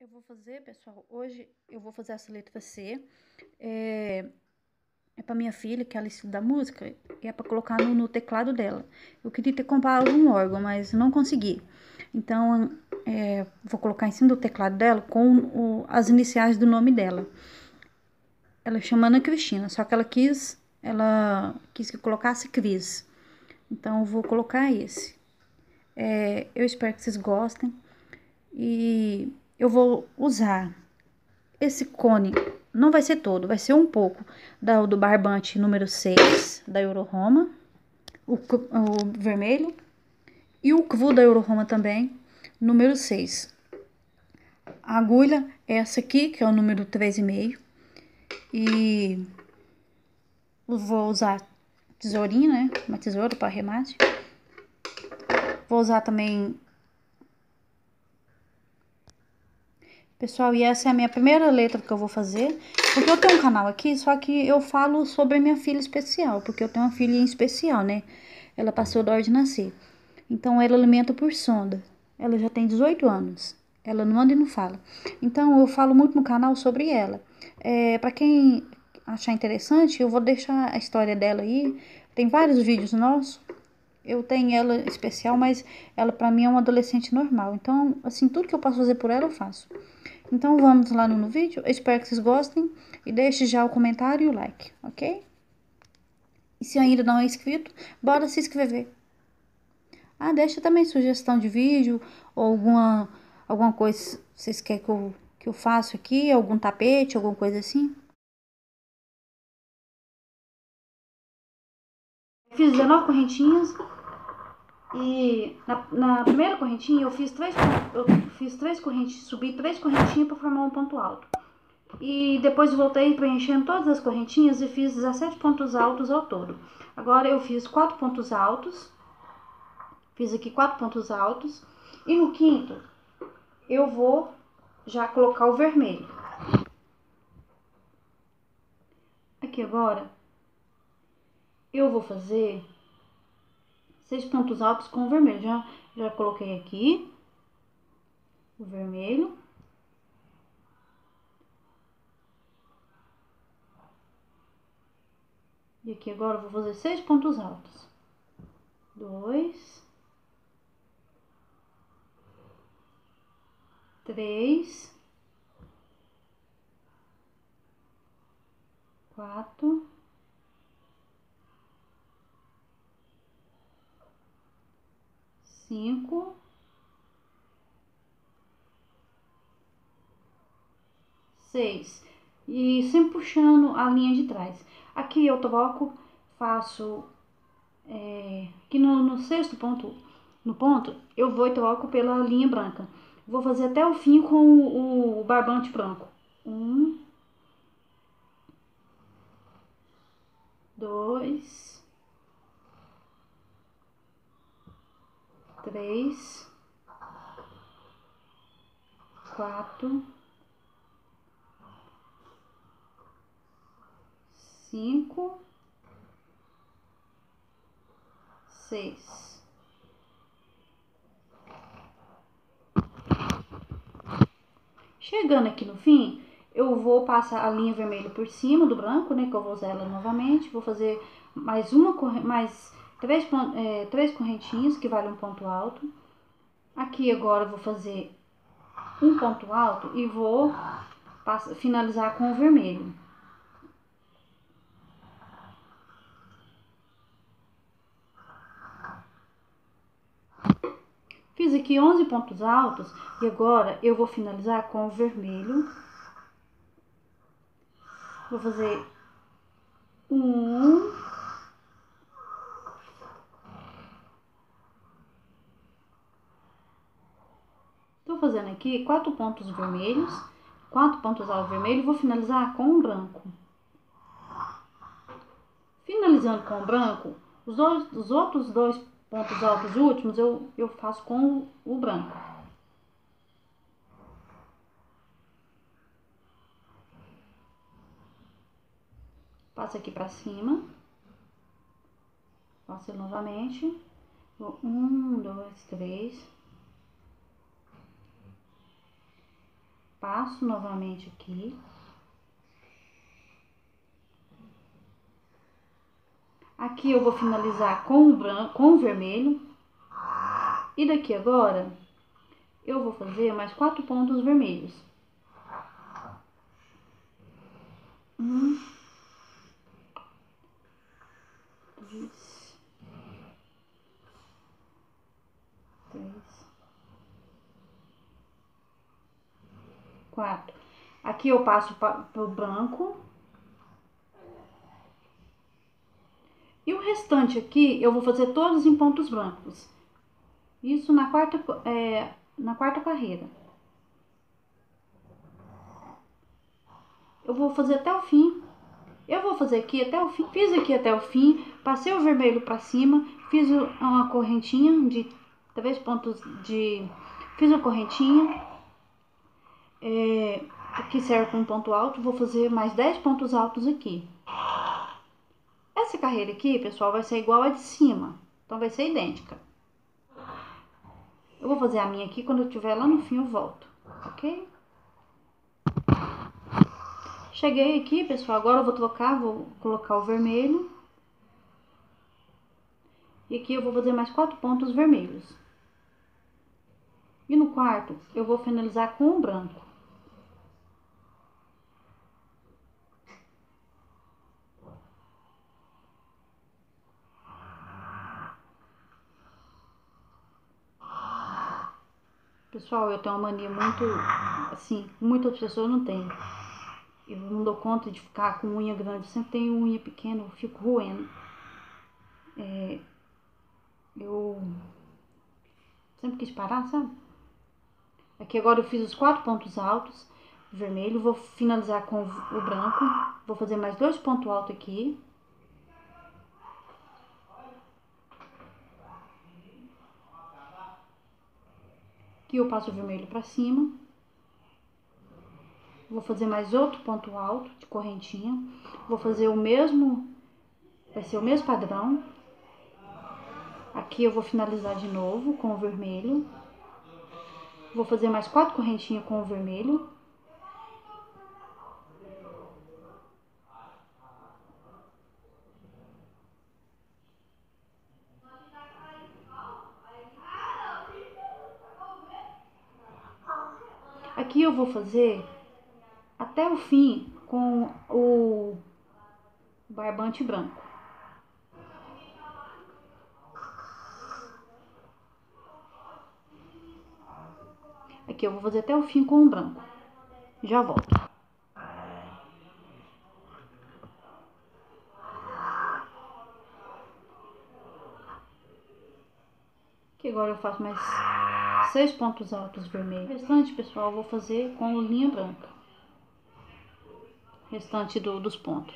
Eu vou fazer, pessoal, hoje eu vou fazer essa letra C, é para minha filha, que ela estuda música, e é para colocar no teclado dela. Eu queria ter comprado um órgão, mas não consegui. Então, vou colocar em cima do teclado dela com as iniciais do nome dela. Ela chama Ana Cristina, só que ela quis que eu colocasse Cris. Então, eu vou colocar esse. Eu espero que vocês gostem. E eu vou usar esse cone, não vai ser todo, vai ser um pouco do barbante número 6 da Euroroma, o vermelho, e o cvo da Euroroma também, número 6. A agulha é essa aqui, que é o número 3,5, e vou usar tesourinha, né, uma tesoura para arremate. Vou usar também... Pessoal, e essa é a minha primeira letra que eu vou fazer, porque eu tenho um canal aqui, só que eu falo sobre a minha filha especial, porque eu tenho uma filha em especial, né? Ela passou da hora de nascer, então ela alimenta por sonda, ela já tem 18 anos, ela não anda e não fala. Então, eu falo muito no canal sobre ela. Pra quem achar interessante, eu vou deixar a história dela aí, tem vários vídeos nossos. Eu tenho ela especial, mas ela pra mim é uma adolescente normal. Então, assim, tudo que eu posso fazer por ela, eu faço. Então, vamos lá no vídeo. Eu espero que vocês gostem. E deixe já o comentário e o like, ok? E se ainda não é inscrito, bora se inscrever. Ah, deixa também sugestão de vídeo, ou alguma coisa que vocês querem que eu faça aqui, algum tapete, alguma coisa assim. Fiz 19 correntinhas. E na primeira correntinha eu fiz três correntinhas, subi 3 correntinhas para formar um ponto alto. E depois voltei preenchendo todas as correntinhas e fiz 17 pontos altos ao todo. Agora eu fiz 4 pontos altos. Fiz aqui 4 pontos altos. E no quinto eu vou já colocar o vermelho. Aqui agora eu vou fazer 6 pontos altos com o vermelho. Já coloquei aqui o vermelho. E aqui agora eu vou fazer 6 pontos altos. 2, 3, 4. Cinco, 6, e sempre puxando a linha de trás. Aqui eu troco, faço aqui no sexto ponto, eu vou e troco pela linha branca. Vou fazer até o fim com o barbante branco. 1, 2, 3, 4, 5, 6. Chegando aqui no fim, eu vou passar a linha vermelha por cima do branco, né? Que eu vou usar ela novamente. Vou fazer mais uma corrente, mais 3 correntinhas, que vale um ponto alto. Aqui agora eu vou fazer um ponto alto e vou finalizar com o vermelho. Fiz aqui 11 pontos altos e agora eu vou finalizar com o vermelho. Vou fazer 4 pontos vermelhos, 4 pontos ao vermelho, vou finalizar com o branco. Finalizando com o branco, os outros 2 pontos altos últimos eu faço com o branco. Passo aqui pra cima, passo novamente, 1, 2, 3. Passo novamente aqui. Aqui eu vou finalizar com o branco, com o vermelho. E daqui agora, eu vou fazer mais 4 pontos vermelhos. 1, 2, 3, 4. Aqui eu passo pro branco. E o restante aqui, eu vou fazer todos em pontos brancos. Isso na quarta carreira. Eu vou fazer até o fim. Eu vou fazer aqui até o fim. Fiz aqui até o fim. Passei o vermelho pra cima. Fiz uma correntinha de... Talvez pontos de... Fiz uma correntinha. Que serve com um ponto alto. Vou fazer mais 10 pontos altos aqui. Essa carreira aqui, pessoal, vai ser igual a de cima. Então, vai ser idêntica. Eu vou fazer a minha aqui, quando eu tiver lá no fim eu volto, ok? Cheguei aqui, pessoal, agora eu vou colocar o vermelho. E aqui eu vou fazer mais 4 pontos vermelhos. E no quarto, eu vou finalizar com o branco. Pessoal, eu tenho uma mania muito, assim, muitas pessoas não têm. Eu não dou conta de ficar com unha grande, eu sempre tenho unha pequena, eu fico roendo. Eu sempre quis parar, sabe? Aqui agora eu fiz os 4 pontos altos, vermelho, vou finalizar com o branco, vou fazer mais 2 pontos altos aqui. Aqui eu passo o vermelho pra cima. Vou fazer mais outro ponto alto de correntinha. Vou fazer o mesmo, vai ser o mesmo padrão. Aqui eu vou finalizar de novo com o vermelho. Vou fazer mais 4 correntinhas com o vermelho. Aqui eu vou fazer até o fim com o barbante branco. Aqui eu vou fazer até o fim com o branco. Já volto. Aqui agora eu faço mais 6 pontos altos vermelhos. O restante, pessoal, eu vou fazer com linha branca. Restante dos pontos.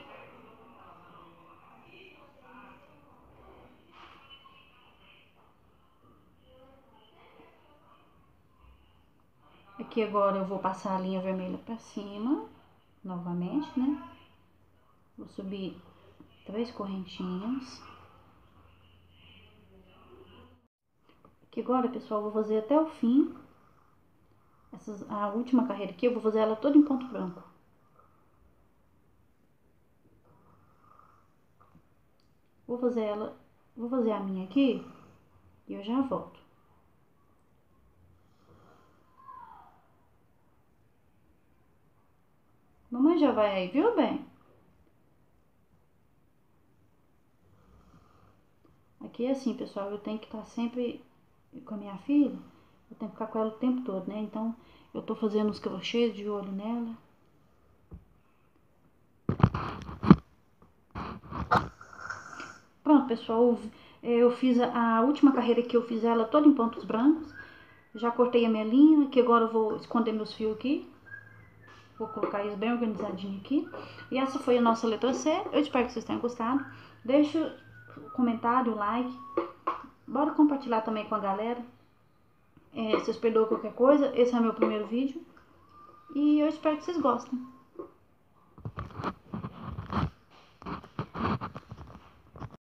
Aqui agora eu vou passar a linha vermelha pra cima, novamente, né? Vou subir 3 correntinhas. Que agora, pessoal, eu vou fazer até o fim. A última carreira aqui, eu vou fazer ela toda em ponto branco. Vou fazer a minha aqui e eu já volto. Mamãe já vai aí, viu, bem? Aqui é assim, pessoal, eu tenho que estar sempre... Com a minha filha, eu tenho que ficar com ela o tempo todo, né? Então, eu tô fazendo os crochês de olho nela. Pronto, pessoal, eu fiz a última carreira que eu fiz ela toda em pontos brancos. Já cortei a minha linha, que agora eu vou esconder meus fios aqui. Vou colocar eles bem organizadinho aqui. E essa foi a nossa letra C. Eu espero que vocês tenham gostado. Deixa o comentário, o like. Bora compartilhar também com a galera. Vocês perdoam qualquer coisa. Esse é o meu primeiro vídeo. E eu espero que vocês gostem.